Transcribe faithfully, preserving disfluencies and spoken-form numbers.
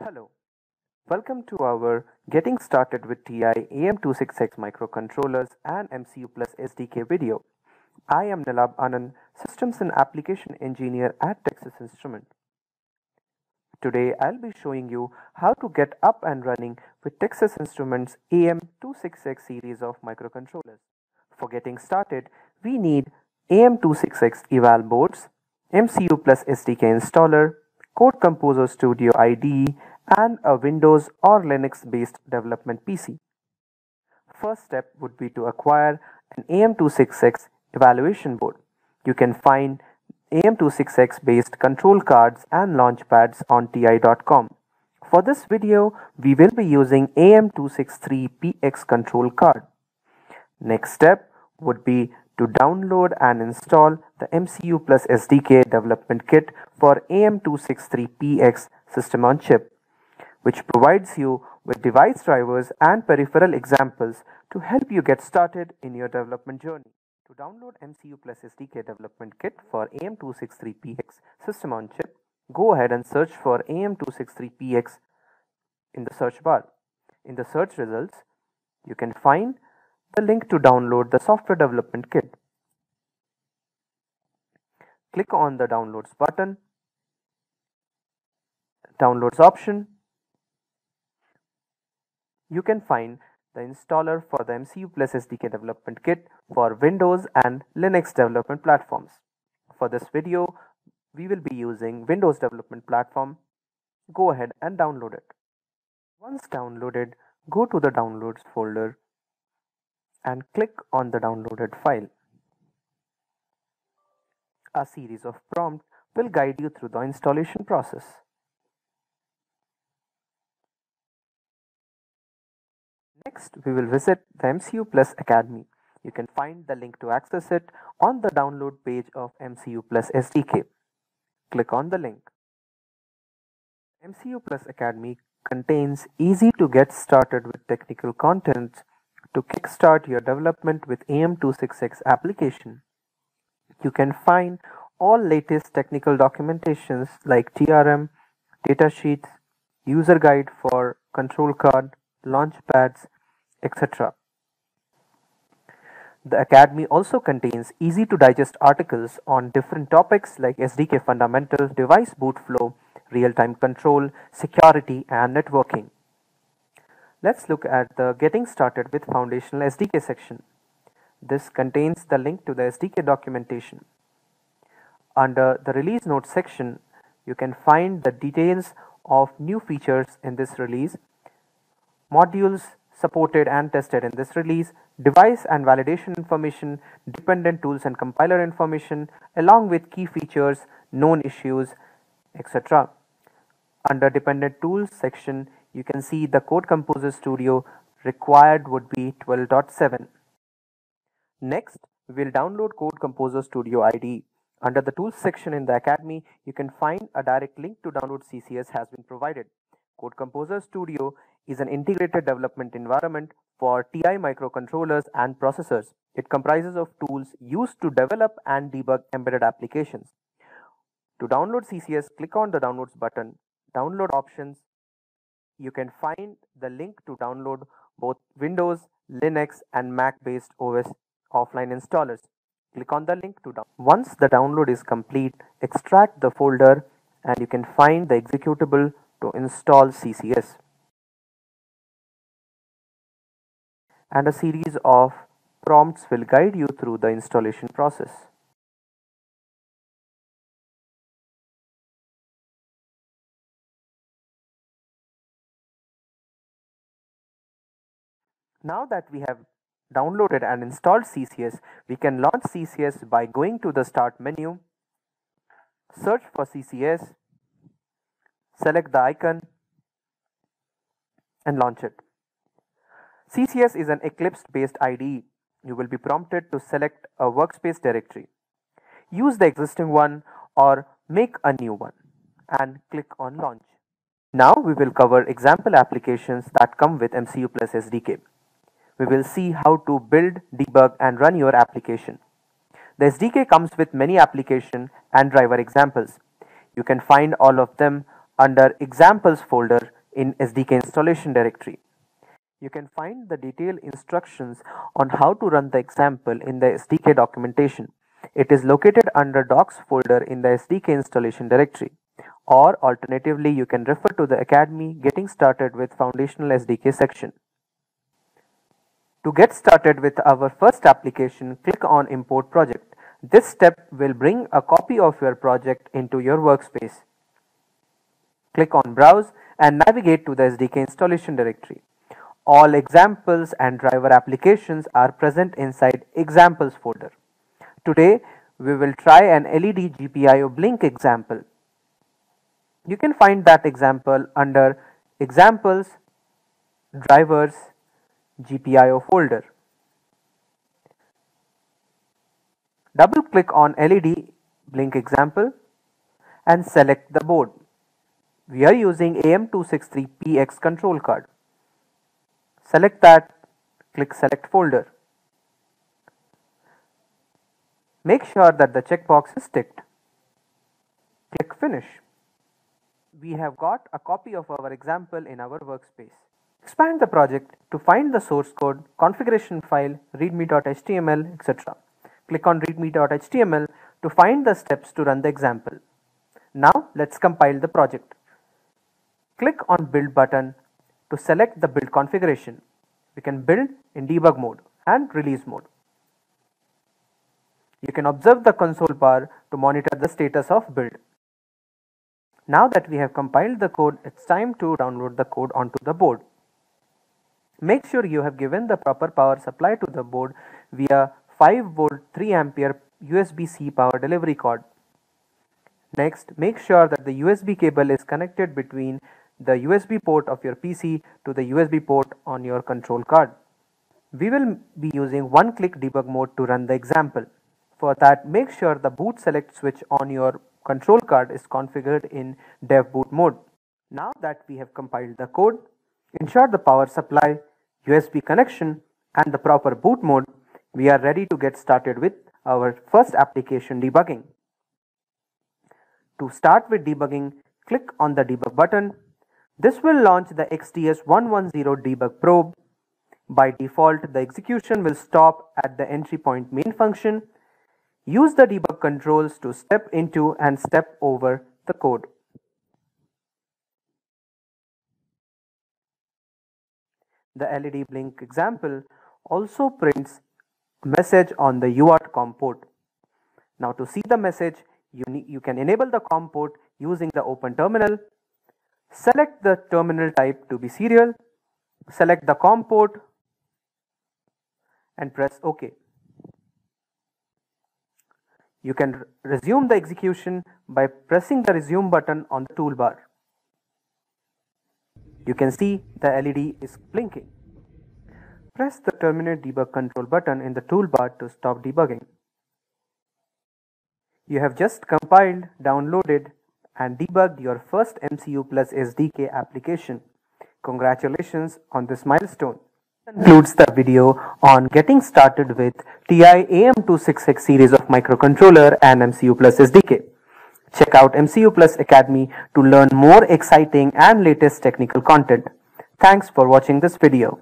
Hello, welcome to our Getting Started with T I A M two sixty-six Microcontrollers and M C U Plus S D K video. I am Nalab Anand, Systems and Application Engineer at Texas Instruments. Today I'll be showing you how to get up and running with Texas Instruments A M two sixty-six series of microcontrollers. For getting started, we need A M two sixty-six eval boards, M C U Plus S D K installer, Code Composer Studio I D E, and a Windows or Linux based development P C. First step would be to acquire an A M two sixty-six evaluation board. You can find A M two sixty-six based control cards and launchpads on T I dot com. For this video, we will be using A M two sixty-three P X control card. Next step would be to download and install the M C U Plus S D K development kit for A M two sixty-three P X system on chip, which provides you with device drivers and peripheral examples to help you get started in your development journey. To download M C U Plus S D K development kit for A M two sixty-three P X system on chip, go ahead and search for A M two sixty-three P X in the search bar. In the search results, you can find the link to download the software development kit. Click on the downloads button, downloads option. You can find the installer for the M C U Plus S D K development kit for Windows and Linux development platforms. For this video, we will be using Windows development platform. Go ahead and download it. Once downloaded, go to the downloads folder and click on the downloaded file. A series of prompts will guide you through the installation process. Next, we will visit the M C U Plus Academy. You can find the link to access it on the download page of M C U Plus S D K. Click on the link. M C U Plus Academy contains easy to get started with technical content to kickstart your development with A M two sixty-six application. You can find all latest technical documentations like T R M, datasheets, user guide for control card, launchpads, et cetera. The Academy also contains easy to digest articles on different topics like S D K fundamentals, device boot flow, real-time control, security, and networking. Let's look at the Getting Started with Foundational S D K section. This contains the link to the S D K documentation. Under the Release Notes section, you can find the details of new features in this release, modules supported and tested in this release, device and validation information, dependent tools and compiler information, along with key features, known issues, et cetera. Under Dependent Tools section, you can see the Code Composer Studio required would be twelve point seven. Next, we will download Code Composer Studio I D E. Under the Tools section in the Academy, you can find a direct link to download C C S has been provided. Code Composer Studio is an integrated development environment for T I microcontrollers and processors. It comprises of tools used to develop and debug embedded applications. To download C C S, click on the Downloads button. Download options. You can find the link to download both Windows, Linux, and Mac-based O S offline installers. Click on the link to download. Once the download is complete, extract the folder and you can find the executable to install C C S. And a series of prompts will guide you through the installation process. Now that we have downloaded and installed C C S, we can launch C C S by going to the Start menu, search for C C S, select the icon, and launch it. C C S is an Eclipse-based I D E. You will be prompted to select a workspace directory. Use the existing one or make a new one and click on Launch. Now we will cover example applications that come with M C U Plus S D K. We will see how to build, debug, and run your application. The S D K comes with many application and driver examples. You can find all of them under examples folder in S D K installation directory. You can find the detailed instructions on how to run the example in the S D K documentation. It is located under docs folder in the S D K installation directory, or alternatively you can refer to the Academy Getting Started with Foundational S D K section. To get started with our first application, click on Import Project. This step will bring a copy of your project into your workspace. Click on Browse and navigate to the S D K installation directory. All examples and driver applications are present inside Examples folder. Today, we will try an L E D G P I O blink example. You can find that example under Examples, Drivers, G P I O folder. Double click on L E D blink example and select the board. We are using A M two sixty-three X control card. Select that, click select folder. Make sure that the checkbox is ticked. Click finish. We have got a copy of our example in our workspace. Expand the project to find the source code, configuration file, readme dot H T M L, et cetera. Click on readme dot H T M L to find the steps to run the example. Now let's compile the project. Click on build button to select the build configuration. We can build in debug mode and release mode. You can observe the console bar to monitor the status of build. Now that we have compiled the code, it's time to download the code onto the board. Make sure you have given the proper power supply to the board via five volt three ampere U S B C power delivery cord. Next, make sure that the U S B cable is connected between the U S B port of your P C to the U S B port on your control card. We will be using one-click debug mode to run the example. For that, make sure the boot select switch on your control card is configured in dev boot mode. Now that we have compiled the code, ensure the power supply, U S B connection and the proper boot mode, we are ready to get started with our first application debugging. To start with debugging, click on the debug button. This will launch the X D S one ten debug probe. By default, the execution will stop at the entry point main function. Use the debug controls to step into and step over the code. The L E D blink example also prints a message on the U A R T COM port. Now to see the message, you, you can enable the COM port using the open terminal. Select the terminal type to be serial, select the COM port and press OK. You can resume the execution by pressing the resume button on the toolbar. You can see the L E D is blinking. Press the terminate debug control button in the toolbar to stop debugging. You have just compiled, downloaded and debugged your first M C U Plus S D K application. Congratulations on this milestone. This concludes the video on getting started with T I A M two sixty-six series of microcontroller and M C U Plus S D K. Check out M C U Plus Academy to learn more exciting and latest technical content. Thanks for watching this video.